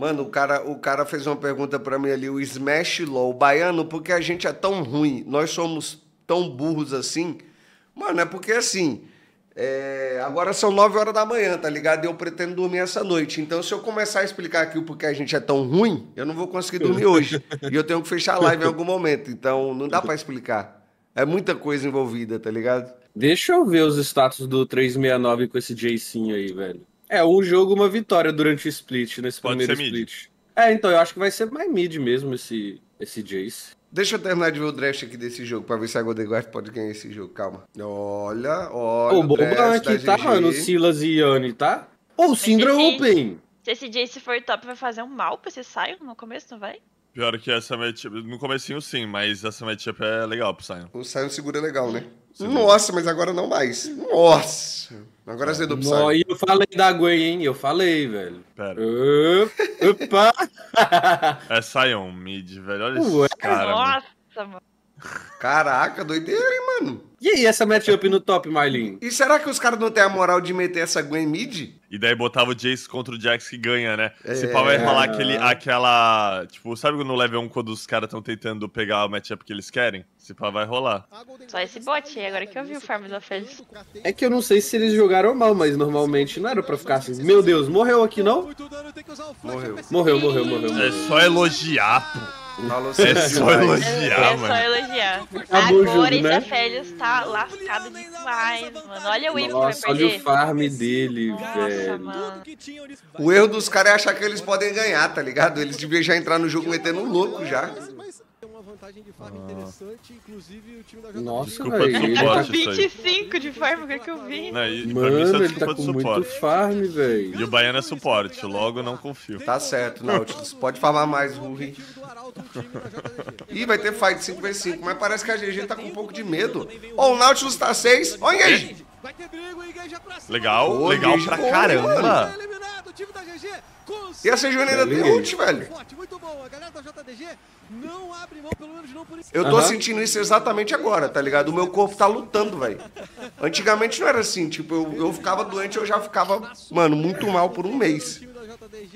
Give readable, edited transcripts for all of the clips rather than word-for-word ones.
Mano, o cara fez uma pergunta pra mim ali, o Smash Lo, Baiano, porque a gente é tão ruim, nós somos tão burros assim. Mano, é porque assim, agora são 9 horas da manhã, tá ligado? E eu pretendo dormir essa noite. Então, se eu começar a explicar aqui o porquê a gente é tão ruim, eu não vou conseguir dormir hoje. E eu tenho que fechar a live em algum momento. Então, não dá pra explicar. É muita coisa envolvida, tá ligado? Deixa eu ver os status do 369 com esse Jacinho aí, velho. É, um jogo, uma vitória durante o split, nesse primeiro split. É, então, eu acho que vai ser mais mid mesmo esse Jace. Deixa eu terminar de ver o draft aqui desse jogo, pra ver se a Golden Guardians pode ganhar esse jogo, calma. Olha o draft aqui, tá, mano, Silas e Yanni, tá? Ou Syndra Open! Se esse Jace for top, vai fazer um mal pra esse Sion no começo, não vai? Pior que essa matchup, no comecinho sim, mas essa matchup é legal pro Sion. O Sion segura legal, né? Segura. Nossa, mas agora não mais. Nossa! Agora azedou pro Sion. E eu falei da Gwen, hein? Eu falei, velho. Pera. Opa! É Sion mid, velho. Olha isso, cara. Nossa, mano. Caraca, doideira, hein, mano? E aí, essa matchup no top, Mylon? E será que os caras não têm a moral de meter essa Gwen mid? E daí botava o Jace contra o Jax que ganha, né? Esse pau vai rolar aquela... Tipo, sabe no level 1 quando os caras estão tentando pegar o matchup que eles querem? Esse pau vai rolar. Só esse bot aí, agora que eu vi o Farm da Fez. É que eu não sei se eles jogaram mal, mas normalmente não era pra ficar assim. Meu Deus, morreu aqui não? Morreu. É só elogiar, pô. É só elogiar, mano. É só elogiar. Agora esse Aphelios tá lascado demais, mano. Olha o erro que vai perder. Olha o farm dele, velho. Mano. O erro dos caras é achar que eles podem ganhar, tá ligado? Eles deviam já entrar no jogo metendo um louco já. Nossa, velho. Tá com 25 de farm, que eu vi. Não, mano, ele tá com muito farm, velho. E o Baiano é suporte, logo não confio. Tá certo, Nautilus. Pode farmar mais, Rui. Ih, vai ter fight 5v5, mas parece que a GG tá com um pouco de medo. Ó, o Nautilus tá 6. Ó, Engage. Legal, legal pra caramba. E essa Juliana tem ult, velho. Eu tô sentindo isso exatamente agora, tá ligado? O meu corpo tá lutando, velho. Antigamente não era assim, tipo, eu ficava doente, eu já ficava, mano, muito mal por um mês.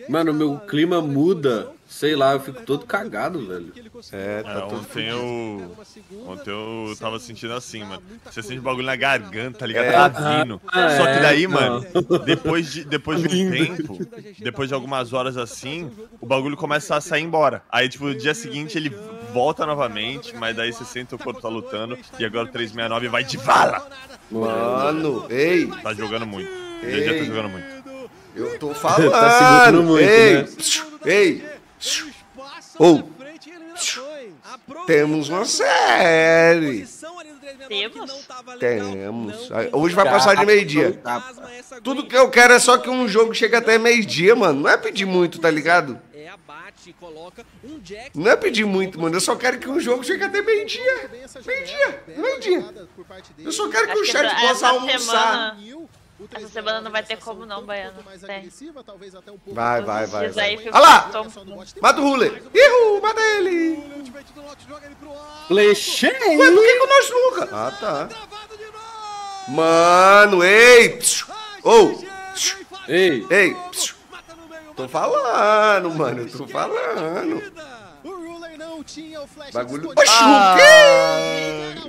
Mano, meu clima muda, sei lá, eu fico todo cagado, velho. É, tá todo Ontem eu tava sentindo assim, mano. Você sente bagulho na garganta, tá ligado? Vindo. Só que daí, mano, depois de um tempo, depois de algumas horas assim, o bagulho começa a sair embora. Aí, tipo, no dia seguinte ele volta novamente, mas daí você sente o corpo tá lutando, e agora o 369 vai de vala. Mano, ei! Tá jogando muito. Eu já tô jogando muito. Eu tô falando, tá muito, temos uma série. Temos. Hoje vai passar de meio-dia. Tudo que eu quero é só que um jogo chegue até meio-dia, mano. Não é pedir muito, tá ligado? Não é pedir muito, mano. Eu só quero que um jogo chegue até meio-dia. Meio-dia. Eu só quero que o chat possa almoçar. Essa semana não vai ter como não, Baiano. Vai. Olha lá! Mata o Ruler! Ihu, mata ele! Flechei! Ué, por que eu não julga? Ah, tá. Mano, ei! Ei! Tô falando, mano, eu tô falando. Bagulho...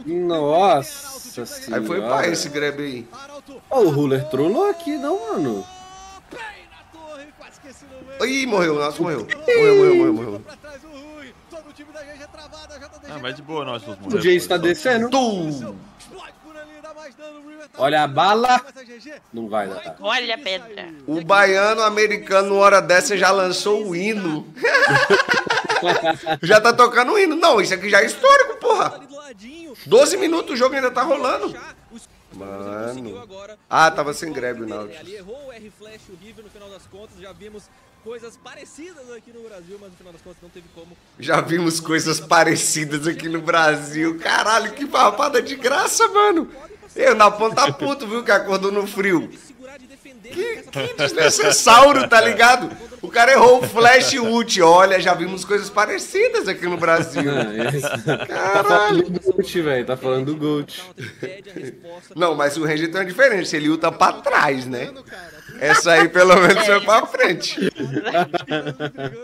Nossa senhora. Aí foi pra esse grab aí. Ó, o Ruler trollou aqui, não, mano? Ih, morreu, nossa, morreu. Ah, mas de boa, nossa, morreu. O Jace tá descendo. Tum! Olha a bala. Não vai dar. Tá? Olha a pedra. O Baiano americano, hora dessa, já lançou o hino. Já tá tocando o hino. Não, isso aqui já é histórico, porra. 12 minutos o jogo ainda tá rolando. Mano. Ah, tava sem grab o Nautilus. Ele errou o R-Flash, o River no final das contas. Já vimos coisas parecidas aqui no Brasil, mas no final das contas não teve como. Caralho, que farpada de graça, mano. Eu na ponta puto, viu, que acordou no frio. Que desnecessário, tá ligado? O cara errou o flash ult. Olha, já vimos coisas parecidas aqui no Brasil. Caralho. Tá falando do Gold. Não, mas o Ranger tem uma diferença. Ele luta pra trás, né? Essa aí pelo menos foi pra frente.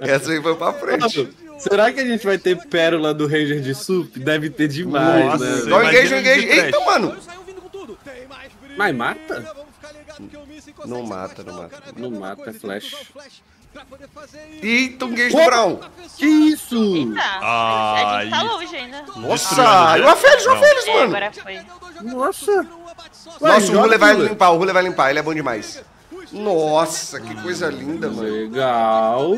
Essa aí foi pra frente. Será que a gente vai ter pérola do Ranger de Sup? Deve ter demais, nossa, né? Não engage, engage. Eita, mano! Mas mata? Não mata, não mata. Não mata, Flash. Eita, um Gage do Brown! Que isso? Eita, a gente tá longe ainda. Nossa, e o Aferes, mano! Agora foi. Nossa! Nossa, o Ruler vai limpar, o Ruler vai limpar, ele é bom demais. Nossa, que coisa linda, mano. Legal.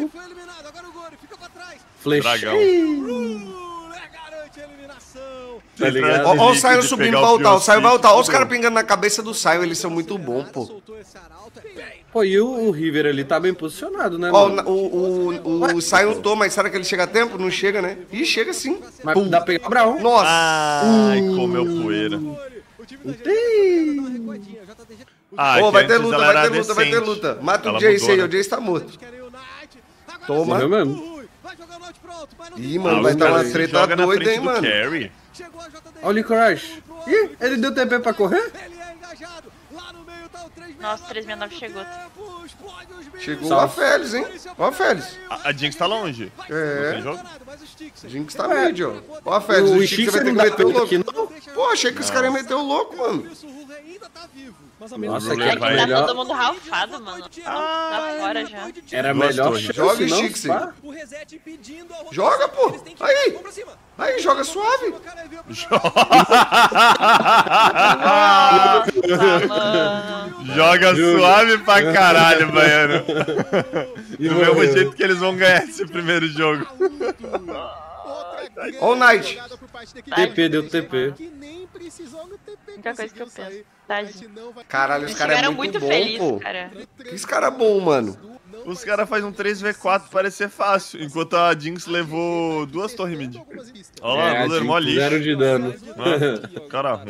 Flechão. Tá ligado? Ó o Sion subindo pra altar, o Sion vai altar. Ó os caras pingando na cabeça do Sion, eles são muito bons, pô. Pô, e o River ali tá bem posicionado, né, mano? Ó, o Sion toma, mas será que ele chega a tempo? Não chega, né? Ih, chega sim. Mas dá pra pegar o Brown. Nossa. Ai, comeu poeira. Pô, vai ter luta, vai ter luta, vai ter luta. Mata o Jace aí, o Jace tá morto. Toma. Ih, mano, vai dar uma treta doida, hein, mano. Olha o Licorice. Ih, ele deu TP pra correr? Nossa, 369 chegou. Chegou o Aferes, hein? O Aferes. A Jinx tá longe. É. Jinx tá médio, ó. O Aferes, o Stixxay vai ter que meter o louco. Pô, achei que os caras iam meter o louco, mano. Nossa, que tá todo mundo ralfado, mano. Tá fora já. Era melhor. Joga, Stixxay. Joga, pô. Aí. Aí, joga suave. Joga suave pra caralho, Baiano. Do mesmo jeito que eles vão ganhar esse primeiro jogo. Olha o Knight. TP, deu TP. Muita coisa que eu penso. Caralho, os caras eram muito felizes, pô. Que esse cara é bom, mano. Os caras fazem um 3v4 parecer fácil, enquanto a Jinx levou duas torres mid. Olha lá, mó lixo. Zero de dano. Mano, cara ruim.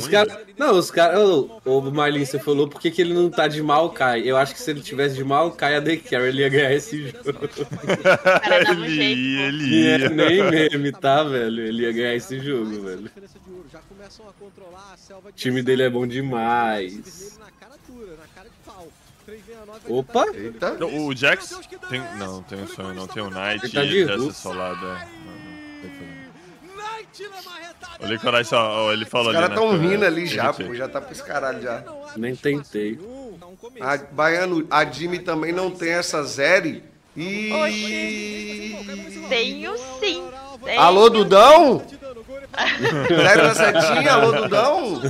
Não, os caras... O Mylon, você falou por que ele não tá de Maokai. Eu acho que se ele tivesse de Maokai, a The Carry, ele ia ganhar esse jogo. Ele ia. Nem meme, tá, velho? Ele ia ganhar esse jogo, velho. O time dele é bom demais. Opa! Eita. O Jax? Tem... Não, tem o sonho, não. Tem o Knight e essa solada. Olha o Corais, ó, ele falou ali. Os caras tão rindo ali já, pô. Já tá pros caralho já. Nem tentei. A Baiano, a Jime também não tem essa série. E... Tenho sim. Alô, Dudão? Sério na setinha, alô, Dudão?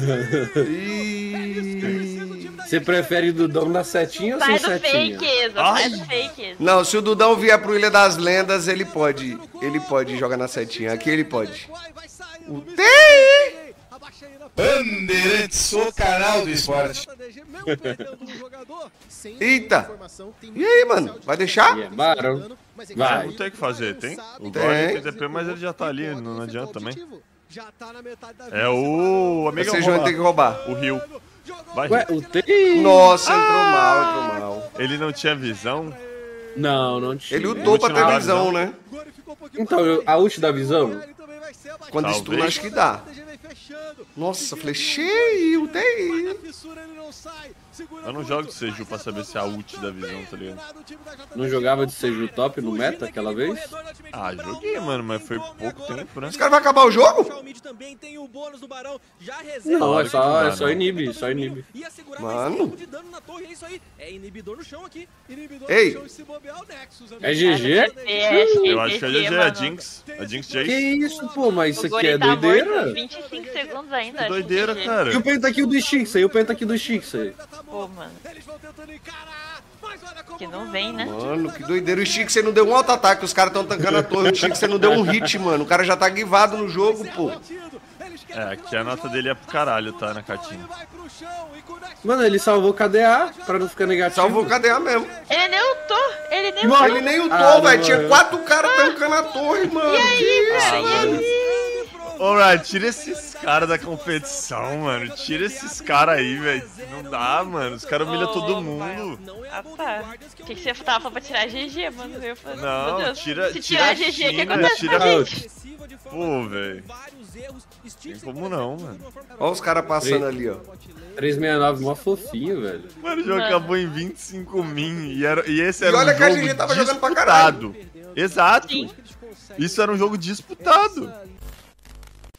Você prefere o Dudão na setinha ou sem setinha? Faz do fake. Não, se o Dudão vier pro Ilha das Lendas, ele pode. Ele pode jogar na setinha. Aqui ele pode. O TI! Bandeirantes, sou o canal do esporte. Eita! E aí, mano? Vai deixar? Vai. Não tem o que fazer, tem? O Golden tem TP, mas ele já tá ali, não adianta também. É o amigo. Vocês vão ter que roubar. O Rio. Vai. Ué, o T... Nossa, entrou mal. Ele não tinha visão? Não, não tinha. Ele lutou pra ter visão, né? Então, a ult dá visão? Quando estuna, acho que dá. Nossa, flechei, o TI. Eu não jogo de Seju pra saber se é a ult da visão, tá ligado? Não jogava de Seju top no meta aquela vez? Ah, joguei, mano, mas foi pouco tempo, né? Os caras vão acabar o jogo? Não, é só inibe, só inibe. Mano. Ei. É GG? Eu acho que é GG, a Jinx. A Jinx Jace. Que isso, pô, mas isso aqui é doideira? 25 segundos ainda. Doideira, cara. E o pentakill do Stixxay, e o pentakill do Stixxay. Pô, mano. Que não vem, né? Mano, que doideira. O Stixxay não deu um auto-ataque, os caras tão tancando a torre. O Stixxay não deu um hit, mano. O cara já tá guivado no jogo, pô. É, aqui a nota dele é pro caralho, tá, na catinha. Mano, ele salvou o KDA pra não ficar negativo. Salvou o KDA mesmo. Ele nem ultou, ele nem ultou, velho. Tinha 4 caras tancando a torre, mano. E aí, velho? Ô, tira esses caras da competição, mano. Tira esses caras aí, velho. Não dá, mano. Os caras humilham todo mundo. Ah, tá. O que você tava pra tirar a GG, mano? Eu falei, não, meu Deus, tira, se tirar a GG, o que acontece com gente? Pô, velho. Tem como não, mano. Olha os caras passando ali, ó. 369, mó fofinho, velho. Mano, o jogo acabou em 25 min. E esse era um jogo disputado. E olha que a gente tava jogando pra caralho. Exato. Sim. Isso era um jogo disputado.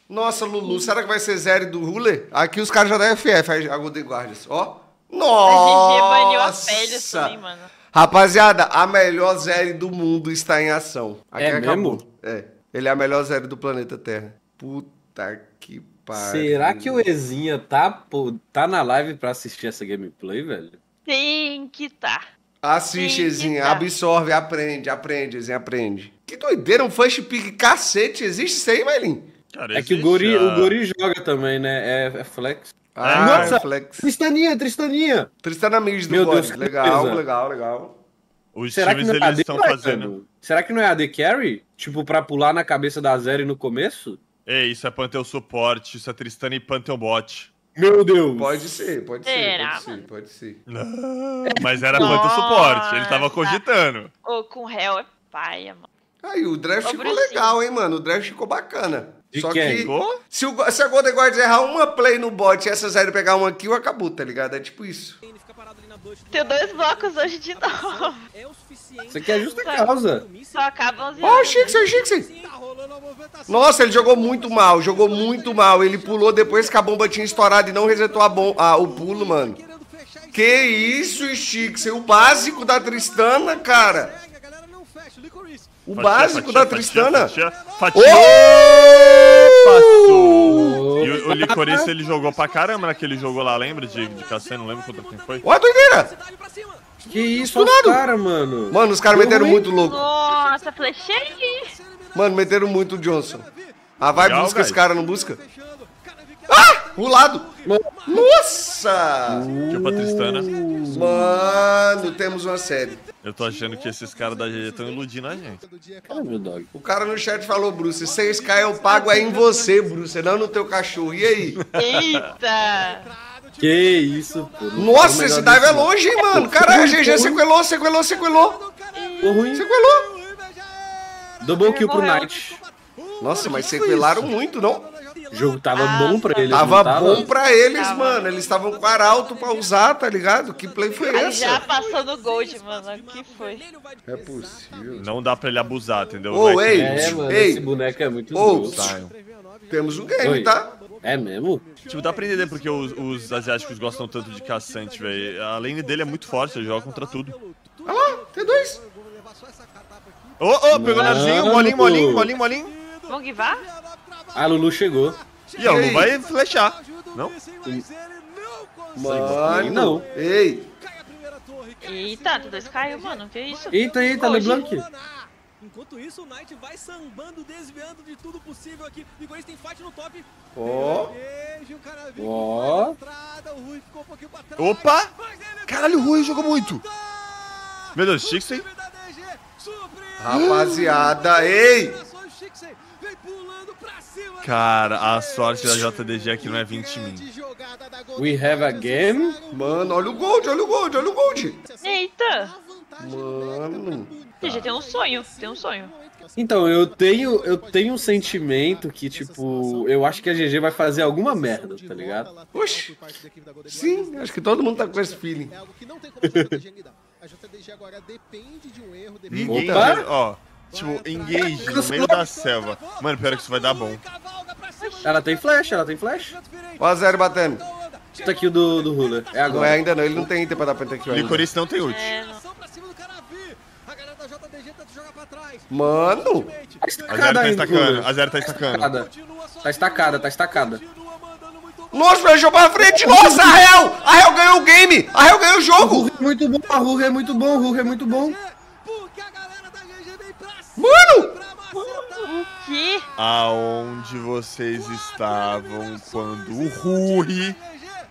Nossa, Lulu, será que vai ser zero do Ruler? Aqui os caras já da FF, a Golden Guardians, ó. Nossa! A gente baniu a pele assim, mano. Rapaziada, a melhor série do mundo está em ação. Aqui é mesmo? É. Ele é a melhor série do planeta Terra. Puta que pariu. Será que o Ezinha tá na live pra assistir essa gameplay, velho? Tem que tá. Assiste, Ezinha. Tá. Absorve, aprende, Ezinha, aprende. Que doideira, um first pick cacete. Existe isso aí, Mylon? Cara, é que o Guri joga também, né? É flex. Ah, nossa, é flex. Tristaninha. Tristana Miz do Guri. Legal. Os times eles estão fazendo... Será que não é AD Carry? Tipo, pra pular na cabeça da Zeri no começo? É, isso é Pantheon Suporte, isso é Tristana e Pantheon Bot. Meu Deus! Pode ser. Não, mas era Pantheon Suporte, ele tava cogitando. Ou com réu é paia, mano. Aí o draft ficou legal, hein, mano? O draft ficou bacana. Só que se a Golden Guardians errar uma play no bot e essa Zero pegar uma kill, acabou, tá ligado? É tipo isso. Tem 2 blocos hoje de novo. Isso aqui é justa causa. Só acabam os... Ó, o Stixxay. Nossa, ele jogou muito mal. Ele pulou depois que a bomba tinha estourado e não resetou o pulo, mano. Que isso, Stixxay. O básico da Tristana, cara. O básico da Tristana. Passou! E o Licorice ele jogou pra caramba naquele jogo lá, lembra? De Cassino, não lembro contra quem foi. Olha a doideira! Que isso, cara, mano? Mano, os caras meteram muito louco. Nossa, flechei! Mano, meteram muito o Johnson. A vai busca esse cara, não busca? Ah! O lado! Nossa! Deu pra Tristana. Mano, temos uma série. Eu tô achando que esses caras da GG estão iludindo a gente. O cara no chat falou, Bruce, 6K eu pago é em você, Bruce, não no teu cachorro. E aí? Eita! Que isso, pô. Nossa, esse dive é longe, hein, mano. Caralho, a GG sequelou. Sequelou. Double kill pro Knight. Nossa, mas sequelaram muito, não? O jogo tava bom pra eles, mano. Eles estavam com o arauto pra usar, tá ligado? Que play foi essa? Já passou do Gold, mano. Que foi? É possível. Não dá pra ele abusar, entendeu? Esse boneco é muito bom. Temos um game, tá? É mesmo? Tipo, dá pra entender porque os asiáticos gostam tanto de caçante, velho. A lane dele é muito forte, ele joga contra tudo. Olha lá, tem 2. Pegou na zinha, molinho. Vamos guivar? A Lulu chegou. E a Lulu vai flechar. Não? Mano, não. Ei. Eita, tu 2 caiu, mano. Que isso? Eita, LeBlanc. Enquanto isso, o Knight vai sambando, desviando de tudo possível aqui. Licorice tem fight no top. Ó. Ó. Opa. Caralho, o Rui jogou muito. Meu Deus, Stixxay. Rapaziada, ei. Cara, a sorte da JDG aqui não é 20 mil. We have a game? Mano, olha o Gold. Eita! Mano. Já tem um sonho. Então, eu tenho um sentimento que, tipo, eu acho que a GG vai fazer alguma merda, tá ligado? Oxi! Sim, acho que todo mundo tá com esse feeling. Opa! Ó. Tipo, engage no meio da selva. Mano, pior que isso vai dar bom. Ela tem flash. Ó a Zero batendo. Tá aqui o do Ruler. É agora. Não é ainda não, ele não tem item pra dar pra aqui. O Licorice não tem ult. Mano! A Zero tá estacando. Tá estacada. Nossa, flechou pra frente. Nossa, a Hel ganhou o game. A Hel ganhou o jogo. Muito bom. Mano! O quê? Aonde vocês estavam quando o Rui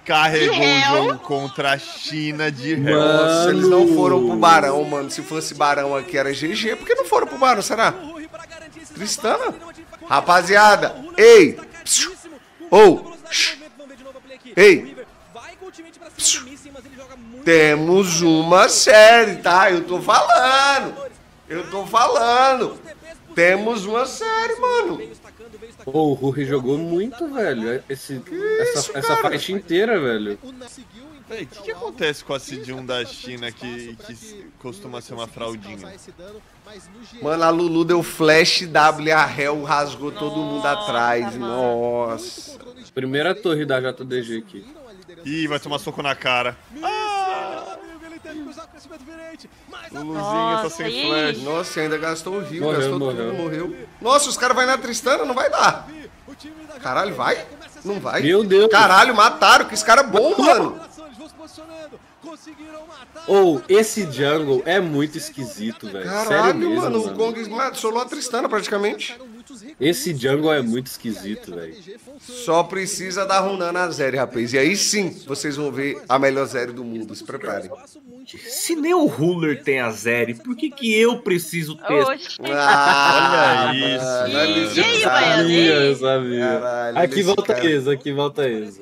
carregou o jogo contra a China de réu? Nossa, eles não foram pro Barão, mano. Se fosse Barão aqui era GG. Por que não foram pro Barão, será? Tristana? Rapaziada, Ei! Ou! Ei! Temos uma série, tá? Eu tô falando! Eu tô falando! Temos uma série, mano! Pô, o Rui jogou muito, velho. Essa faixa inteira, velho. O que acontece com a Cid1 da China que costuma ser uma fraldinha? Mano, a Lulu deu flash, W a réu, rasgou todo mundo atrás. Nossa. Primeira torre da JDG aqui. Ih, vai tomar soco na cara. Ah! O Luzinha tá sem flash. Nossa, ainda gastou o rio, gastou tudo, morreu. Nossa, os caras vão na Tristana, não vai dar. Caralho, vai? Não vai. Meu Deus. Caralho, mataram, que esse cara é bom, mano. Ou, esse jungle é muito esquisito, velho. Sério mesmo, mano. O Gong solou a Tristana praticamente. Esse jungle é muito esquisito, velho. Só precisa da Runan na zero, rapaz. E aí sim, vocês vão ver a melhor zero do mundo. Se preparem. Se nem o Ruler tem a zero, por que que eu preciso ter? Ah, olha isso. Eu sabia, eu sabia. Caralho, aqui volta isso, aqui volta isso.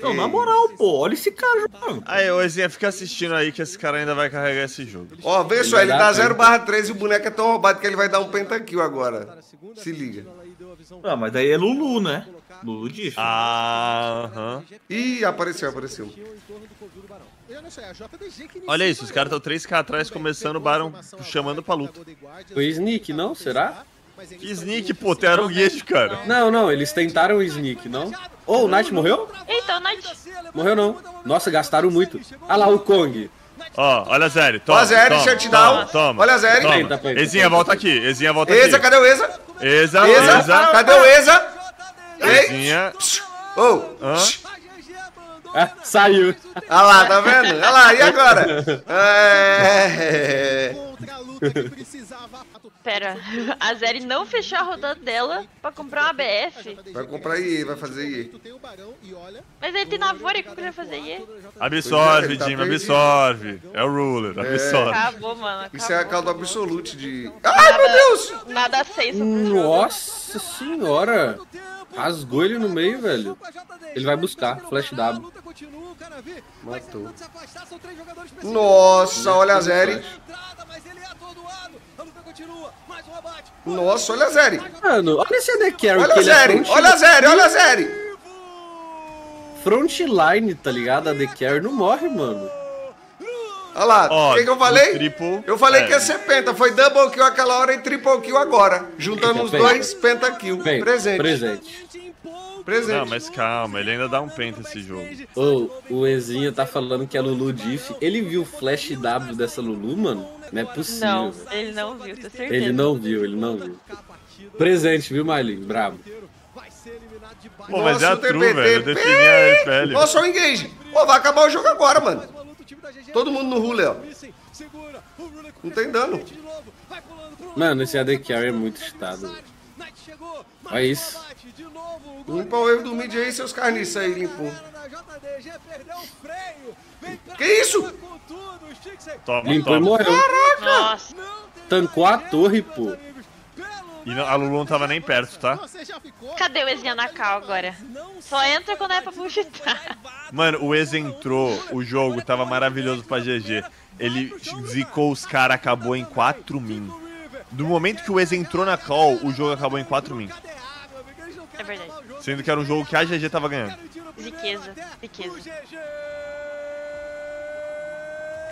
Não, na moral, pô, olha esse cara, mano. Aí, Oizinha, fica assistindo aí que esse cara ainda vai carregar esse jogo. Ó, vê só, ele dá 0/13 e o boneco é tão roubado que ele vai dar um pentakill agora. Se liga. Ah, mas daí é Lulu, né? Lulu diz. Aham. Ih, apareceu, apareceu. Olha isso, os caras estão 3K atrás, começando o Barão, chamando pra luta. Foi Sneak, não? Será? Que Sneak, pô, era o Gage, cara. Não, não, eles tentaram o Sneak, não? Oh, o Knight morreu? Então, Knight. Morreu não. Nossa, gastaram muito. Ah lá, o Kong. Ó, olha a Zeri. Ó a Zeri, shutdown. Olha a Zeri. Ezinha, volta aqui. Ezinha, volta aqui. Eza, cadê o Eza? Eza, Eza. Cadê o Eza? Ezinha. Oh. Ah, saiu. Ah lá, tá vendo? Ah lá, e agora? Pera, a Zeri não fechou a rodada dela pra comprar uma BF. Vai comprar IE, vai fazer IE. Mas ele tem Navori, como que ele vai fazer IE? Absorve, Jime, absorve. É o Ruler, absorve. Acabou, mano, acabou. Isso é a calda absolute de... Ai, meu Deus! Nada senso. Nossa senhora! Rasgou ele no meio, velho. Ele vai buscar, flash W. Matou. Nossa, olha a Zeri. Nossa, olha a Zeri. Mano, olha esse AD Carry. Olha a Zeri, olha a Zeri, olha a Zeri. Frontline, tá ligado? A AD Carry não morre, mano. Olha lá, o que eu falei? Triple, eu falei que ia ser penta, foi double kill aquela hora e triple kill agora. Juntando os dois, penta kill. Presente. Não, mas calma, ele ainda dá um penta esse jogo. Ô, o Ezinha tá falando que a Lulu diff. Ele viu o flash W dessa Lulu, mano? Não é possível. Não, ele não viu, tô certeza. Ele não viu, ele não viu. Presente, viu, Mylon? Brabo. Pô, mas nossa, é a true, velho. Definia a pele. Nossa, o engage. Pô, vai acabar o jogo agora, mano. Todo mundo no Huller, ó. Não tem dano. Mano, esse AD Carry é muito estado. Olha isso. Limpa o erro do mid aí, seus carniços aí, limpou. Que isso? Toma, limpou e morreu. Caraca! Nossa. Tancou a torre, pô. E a Lulu não tava nem perto, tá? Cadê o Ezinha na cal agora? Só entra quando é pra fugitar. Mano, o Eza entrou, o jogo tava maravilhoso pra GG. Ele zicou os caras, acabou em 4 min. Do momento que o Eza entrou na call, o jogo acabou em 4 min. É verdade. Sendo que era um jogo que a GG tava ganhando. Riqueza, riqueza.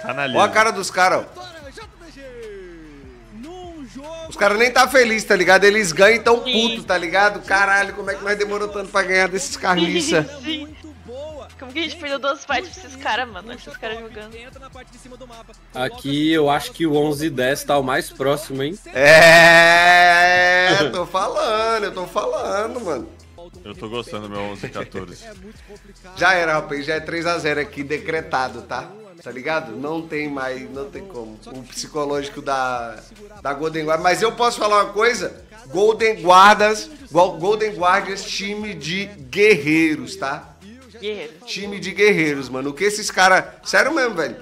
Canalha. Olha a cara dos caras, ó. Os caras nem tá feliz, tá ligado? Eles ganham e tão puto, tá ligado? Caralho, como é que nós demorou tanto pra ganhar desses carniça? Como que a gente perdeu 12 fights pra esses caras, mano? Esses caras jogando. Aqui eu acho que o 11-10 tá o mais próximo, hein? É, eu tô falando, mano. Eu tô gostando do meu 11-14. Já era, rapaz, já é 3-0 aqui, decretado, tá? Tá ligado? Não tem mais, não tem como. O psicológico da Golden Guardians. Mas eu posso falar uma coisa? Golden Guardians, time de guerreiros, tá? Time de guerreiros, mano. O que esses caras... Sério mesmo, velho.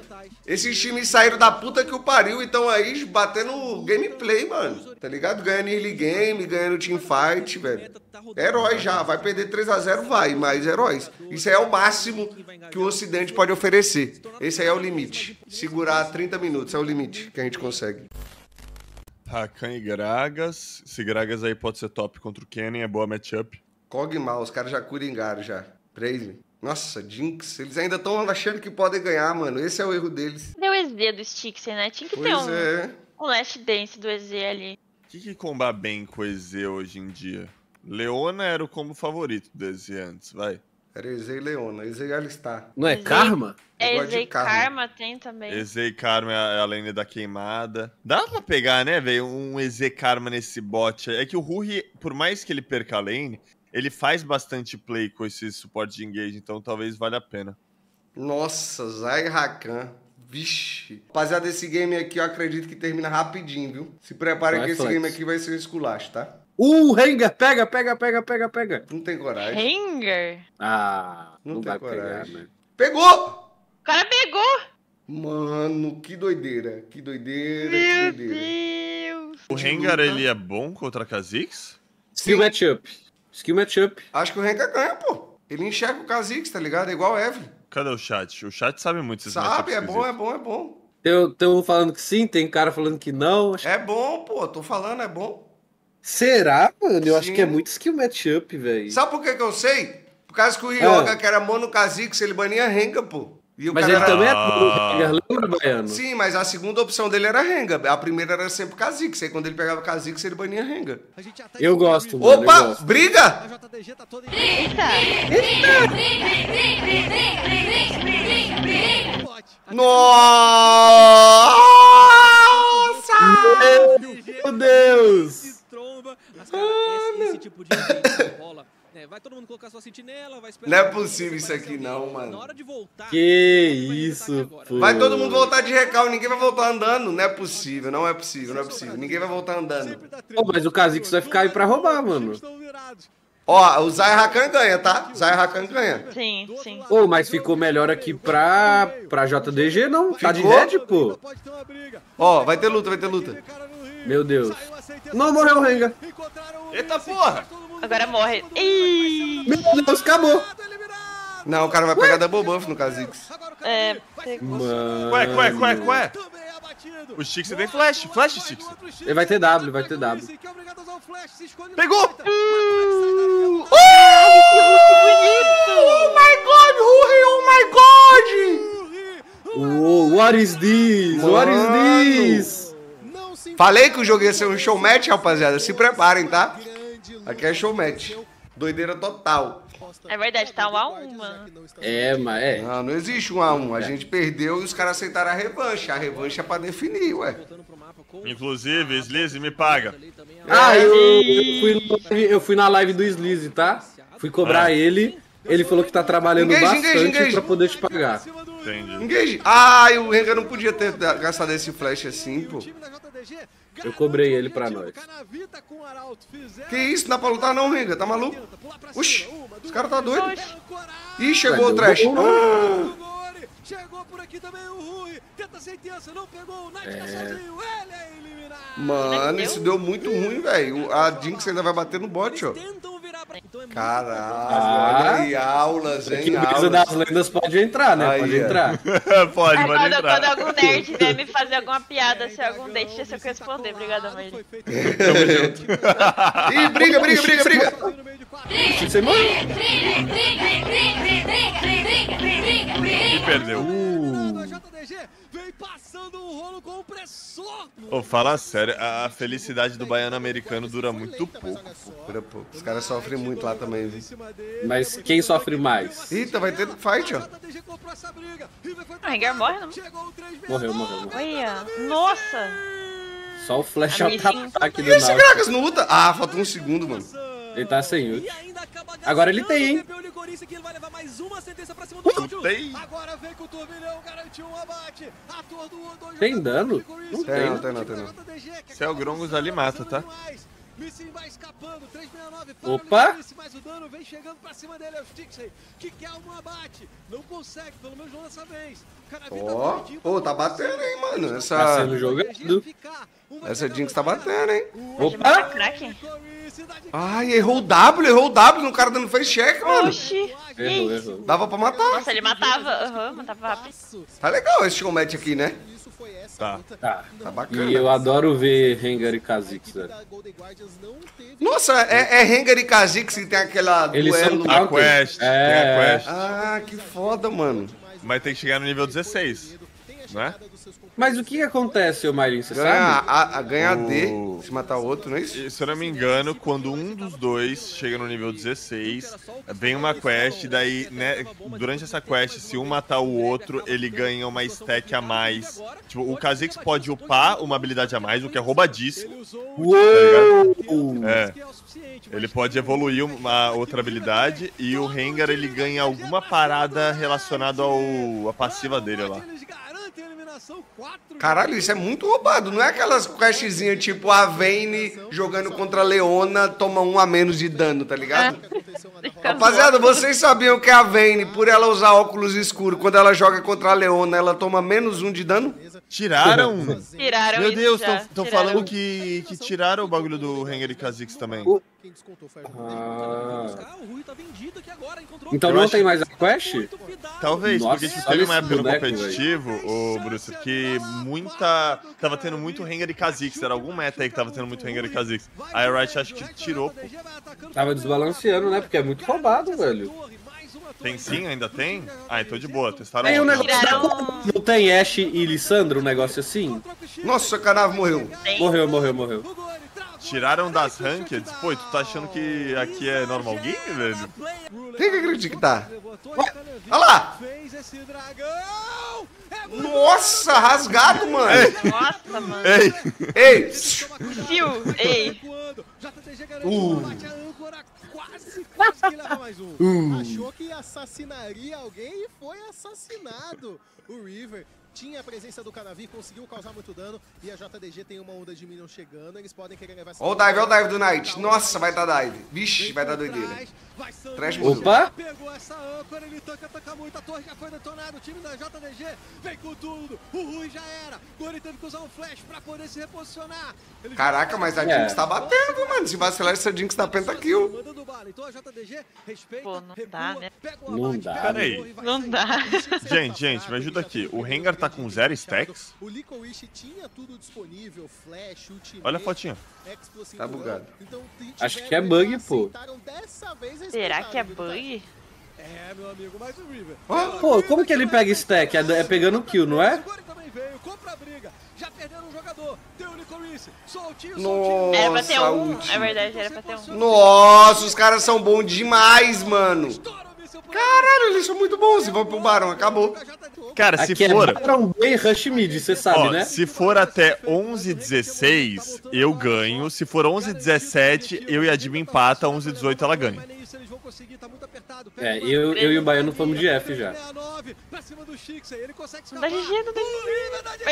Esses times saíram da puta que o pariu e estão aí batendo gameplay, mano. Tá ligado? Ganhando early game, ganhando teamfight, velho. Heróis já. Vai perder 3 a 0, vai. Mas heróis. Isso aí é o máximo que o Ocidente pode oferecer. Esse aí é o limite. Segurar 30 minutos é o limite que a gente consegue. Rakan e Gragas. Se Gragas aí pode ser top contra o Kennen, é boa matchup. Kog'Maw, os caras já coringaram já. Praise. Nossa, Jinx, eles ainda estão achando que podem ganhar, mano. Esse é o erro deles. Deu EZ do Stixxay, né? Tinha que ter um last dance do EZ ali. O que combar bem com o EZ hoje em dia? Leona era o combo favorito do EZ antes, vai. Era EZ e Leona, EZ e Alistar. Não é EZ... Karma? É EZ e Karma, tem também. EZ e Karma é a lane da queimada. Dá pra pegar, né, velho, um EZ Karma nesse bot. É que o Rui, por mais que ele perca a lane... Ele faz bastante play com esse suporte de engage, então talvez valha a pena. Nossa, Zai Rakan. Vixe. Rapaziada, esse game aqui eu acredito que termina rapidinho, viu? Se preparem que esse game aqui vai ser um esculacho, tá? Rengar! Pega, pega, pega, pega, pega. Não tem coragem. Rengar? Ah, não tem coragem. Pegar, né? Pegou! O cara pegou! Mano, que doideira. Que doideira, meu que doideira. Meu Deus! O Rengar, ele é bom contra Kha'Zix? Sim, matchup. Skill matchup. Acho que o Rengar ganha, pô. Ele enxerga o Kha'Zix, tá ligado? É igual o Evelyn. Cadê o chat? O chat sabe muito esses matchups. Sabe, é bom, é bom, é bom. Estão falando que sim, tem cara falando que não. Acho... É bom, pô. Tô falando, é bom. Será, mano? Eu acho que é muito skill matchup, velho. Sabe por que eu sei? Por causa que o Ryoga, que era mono Kha'Zix, ele bania Rengar, pô. E o mas ele era... também é bom, lembra, Baiano? Sim, mas a segunda opção dele era Rengar. A primeira era sempre Kha'Zix. Aí quando ele pegava Kha'Zix, ele bania Rengar. Eu gosto, mano. Opa, eu gosto. Briga! Eita! Nossa! Meu Deus! Esse tipo de rola. Vai todo mundo colocar sua sentinela, vai esperar... Não é possível isso aqui não, mano. Na hora de voltar, que isso, pô. Vai todo mundo voltar de recal, ninguém vai voltar andando. Não é possível, não é possível, não é possível. Ninguém vai voltar andando. Oh, mas o Kha'Zix vai ficar aí pra roubar, mano. Ó, o Zai Rakan ganha, tá? Zai Rakan ganha. Sim, sim. Ô, oh, mas ficou melhor aqui pra JDG, não? Tá de red, pô. Ó, vai ter luta, vai ter luta. Meu Deus. Não, morreu o Rengar. Eita porra. Agora morre. Ih. Meu Deus, acabou. Não, o cara vai pegar double buff no Kha'Zix. É. Mano. Ué. O Stixxay tem flash. Flash, Stixxay. Ele vai ter W, vai ter W. Pegou. Que bonito. Oh my god, Rui, oh my god. Oh, what is this? Mano. What is this? Falei que o jogo ia ser um showmatch, rapaziada. Se preparem, tá? Aqui é showmatch. Doideira total. É verdade, tá 1 a 1, mano. É, mas é. Não, não existe 1 a 1. A gente perdeu e os caras aceitaram a revanche. A revanche é pra definir, ué. Inclusive, Slizzy me paga. Ah, eu fui na live do Slizzy, tá? Fui cobrar ele. Ele falou que tá trabalhando bastante pra poder te pagar. Entendi. Engage. Ah, o Rengar não podia ter gastado esse flash assim, pô. Eu cobrei ele pra nós. Que isso? Não dá pra lutar não, Rengar. Tá maluco? Oxi, os caras tá doidos. Ih, chegou o trash. Chegou por aqui também o Rui. Tenta sentença, não pegou. O Knight tá sozinho. Ele é eliminado. Mano, isso deu muito ruim, velho. A Jinx ainda vai bater no bot, ó. Caralho, olha aí, aulas, hein? Que brisa das lendas pode entrar, né? Aí, pode entrar. pode entrar. Quando algum nerd vier me fazer alguma piada, se algum date, deixa eu responder. Obrigada, mãe. Tamo junto. Ih, briga. Você morreu? Perdeu. Vem passando um rolo compressor. Ô, fala sério, a felicidade do baiano americano dura muito pouco. Dura pouco. Os caras sofrem muito lá também, viu? Mas quem sofre mais? Eita, vai ter fight, ó. O Rengar morre, não? Morreu. Olha, nossa. Só o flash ataque do Nautilus. E esse Gragas não luta? Ah, faltou um segundo, mano. Ele tá sem ult. Agora ele tem, hein? Tem dano? Não tem, não. Se é o Grongos ali, mata, tá? Missy vai escapando, 369 para o Licorice, mas o dano vem chegando para cima dele, é o Stixxay, que quer um abate, não consegue, pelo menos não dessa vez. Ó, tá batendo, hein, mano, essa... Essa Jinx tá batendo, hein. Opa! Ai, errou o W no cara dando face check, mano. Oxi, errou. Dava pra matar. Nossa, ele matava, matava rápido. Tá legal esse combate aqui, né? Tá bacana. E eu adoro ver Rengar e Kha'Zix, velho. Nossa, é Rengar e Kha'Zix que tem aquela duelo na quest. Tem a quest. Ah, que foda, mano. Mas tem que chegar no nível 16, né? Mas o que acontece, ô Mylon, você sabe? Ganha D, se matar outro, não é isso? Se eu não me engano, quando um dos dois chega no nível 16, vem uma quest, daí, né, durante essa quest, se um matar o outro, ele ganha uma stack a mais. Tipo, o Kha'Zix pode upar uma habilidade a mais, o que é roubadíssimo. Uou! Tá ligado? Ele pode evoluir uma outra habilidade e o Rengar, ele ganha alguma parada relacionada à passiva dele lá. Caralho, isso é muito roubado. Não é aquelas questzinhas tipo a Vayne jogando contra a Leona, toma um a menos de dano, tá ligado? Rapaziada, vocês sabiam que a Vayne, por ela usar óculos escuros, quando ela joga contra a Leona, ela toma menos um de dano? Tiraram. Meu Deus, estão falando que tiraram o bagulho do Rengar e Kha'Zix também. Então não tem mais a quest? Talvez, porque teve uma época no competitivo, o Bruce, que tava tendo muito Rengar e Kha'Zix, era algum meta aí que tava tendo muito Rengar e Kha'Zix. Aí a Riot acho que tirou, pô. Tava desbalanceando, né? Porque é muito roubado, velho. Tem sim? Ainda tem? Ah, então de boa, testaram. Tem um negócio... Não tem Ashe e Lissandra, um negócio assim? Nossa, o Canavo morreu. Morreu. Tiraram das ranked? Pô, tu tá achando que aqui é normal game, velho? Tem que acreditar. Olha lá! Nossa, rasgado, mano! Ei. Nossa, mano! Ei! Ei! Achou que assassinaria alguém e foi assassinado. O River tinha a presença do Canavi, conseguiu causar muito dano. E a JDG tem uma onda de minion chegando. Eles podem querer levar... Olha o dive do Knight. Nossa, vai dar dive. Vixe, vai dar doideira. Opa! Pegou essa âncora, ele tanca muito. A torre já foi detonada. O time da JDG vem com tudo. O Rui já era. Agora ele teve que usar um flash pra poder se reposicionar. Caraca, mas a Jinx tá batendo, mano. Se vacilar, essa Jinx tá pentakill. Pô, não dá, né? Não dá. Gente, me ajuda aqui. O Rengar tá com 0 stacks. Olha a fotinha. Tá bugado. Acho que é bug, pô. Será que é bug? É, meu amigo, mas o River... Pô, como que ele pega stack? É pegando kill, não é? Nossa, era pra ter um. É verdade, era pra ter um. Nossa, os caras são bons demais, mano. Caralho, eles são muito bons. Se vão pro Barão, acabou. Cara, se aqui for... É Barão B e Rush Mid, você sabe, né? Se for até 11-16, eu ganho. Se for 11-17, eu e a Jime empata. 11-18, ela ganha. É, eu e o Baiano fomos de F já. Vai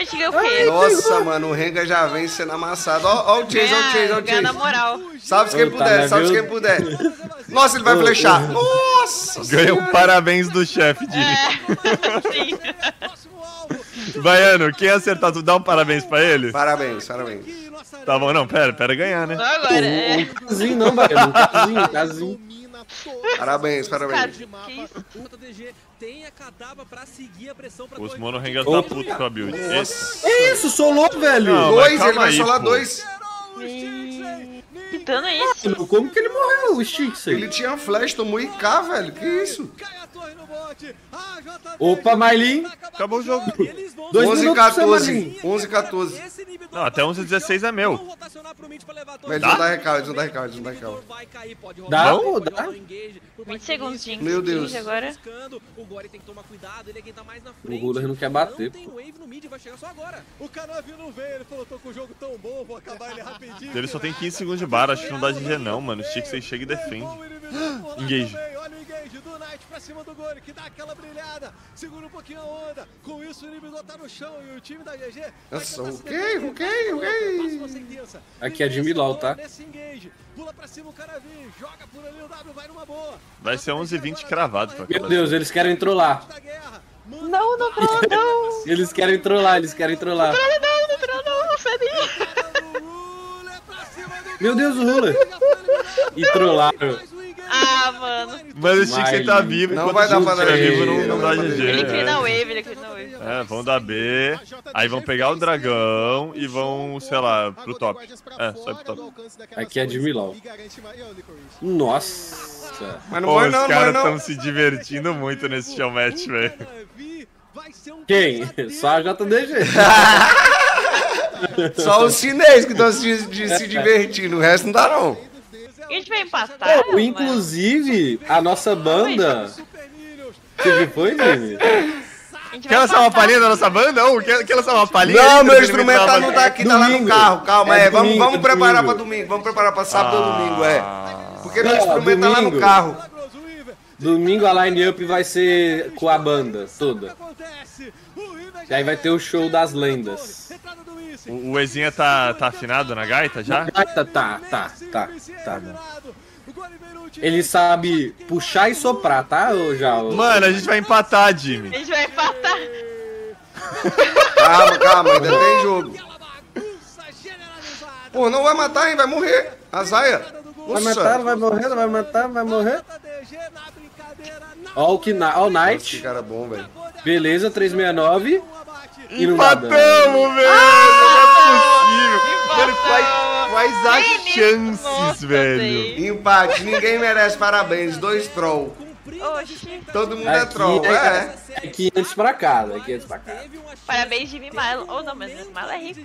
chegar o quê? Nossa, mano, o Rengar já vem sendo amassado. Ó o Chase, ó o Chase. Salve quem puder, salve quem puder. Nossa, ele vai flechar. Nossa! Ganhou parabéns do chefe, Jimmy. Baiano, quem acertar, tu dá um parabéns pra ele? Parabéns. Tá bom, não, pera ganhar, né? Um casinho não, Baiano, um casinho. Parabéns. Os mono Rengar tá puto com a build. Isso, solou, velho. Ele vai solar 2. Que dano é esse? Como que ele morreu, o Stixxay? Ele tinha flash, tomou IK, velho. Que isso? Opa, Mylon. Acabou o jogo. 11-14. Não, até 11-16 é meu. Mas eles vão dar recall. Dá? 20 segundos, gente. Meu Deus. Agora. O Ruler não quer bater. Ele só tem 15 segundos de bar, acho que não dá de G não, mano. O Stixxay chega e defende. Engage. bate pra cima do gol, que dá aquela brilhada, segura um pouquinho a onda. Com isso o inimigo tá no chão e o time da GG... Aqui é de Milão, tá? Pula pra cima o Caravinho, joga por ali o W, vai numa boa. Vai ser 11-20 cravado. Meu Deus, eles querem trollar. Não, não trola, não. Eles querem trollar, eles querem trollar. Não trola, não, Fabinho. Meu Deus, o Ruler. E trollaram. Ah, mano. Mas o Stixxay tá vivo. Não vai dar pra dar vivo, não dá GG. Ele cria na wave, ele cria na wave. É, vão dar B, aí vão pegar o dragão e vão, sei lá, pro top. É, sai pro top. Aqui é de Mylon. Nossa. Mas não vai não, os caras estão se divertindo muito nesse showmatch, velho. Quem? Só a JDG. Só os chineses que estão se divertindo, o resto não dá não. A gente vai empatar, oh, inclusive, a nossa banda... O que foi, Jime? Quer lançar uma palhinha da nossa banda? Oh, quer lançar uma palhinha? Não, meu instrumental não tá aqui, tá lá no carro. Calma, é, vamos preparar pra domingo. Vamos preparar pra sábado ou domingo, é. Porque meu instrumento tá lá no carro. Domingo a line-up vai ser com a banda toda. E aí vai ter o show das lendas. O Ezinha tá afinado na gaita já? Na gaita tá. Ele sabe puxar e soprar, tá? Ou já? Ou... Mano, a gente vai empatar, Jime. A gente vai empatar. Calma, ainda tem jogo. Pô, não vai matar, hein? Vai morrer. Azaia. Vai matar, vai morrer, vai matar, vai morrer. Ó o Knight. Que cara bom, velho. Beleza, 369. Empatamos, velho! Não é possível! Quais as chances, nossa, velho? Empate, ninguém merece parabéns, 2 troll. Todo mundo aqui é troll, é. Aqui antes pra cá, aqui antes pra cá. Parabéns, Jime Mylon. Ou não, mas Mylon é rico.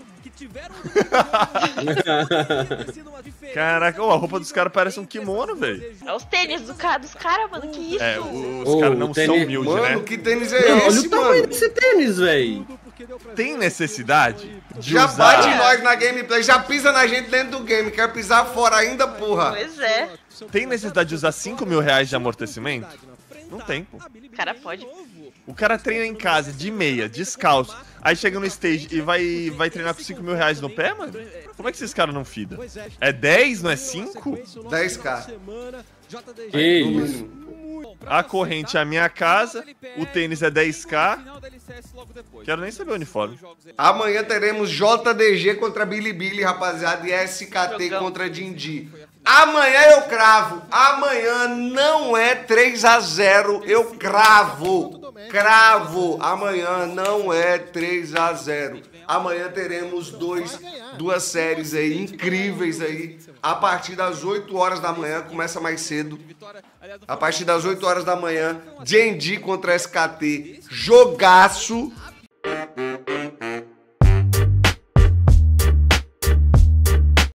Caraca, oh, a roupa dos caras parece um kimono, velho. É os tênis dos caras, mano, que isso? É, os caras não são humildes, né? Mano, que tênis é esse, olha o tamanho desse tênis, velho. Tem necessidade de já usar... bate nós na gameplay, já pisa na gente dentro do game, quer pisar fora ainda, porra. Pois é. Tem necessidade de usar 5 mil reais de amortecimento? Não tem, pô. O cara pode. O cara treina em casa, de meia, descalço. Aí chega no stage e vai treinar com 5 mil reais no pé, mano? Como é que esses caras não fidam? É 10, não é 5? 10k. Que isso? A corrente é a minha casa, o tênis é 10k. Quero nem saber o uniforme. Amanhã teremos JDG contra Bilibili, rapaziada, e SKT contra Gen.G. Amanhã eu cravo. Amanhã não é 3-0, eu cravo. Cravo. Amanhã não é 3-0. Amanhã teremos duas séries aí incríveis aí. A partir das 8 horas da manhã, começa mais cedo. A partir das 8 horas da manhã, Gen.G contra SKT. Jogaço.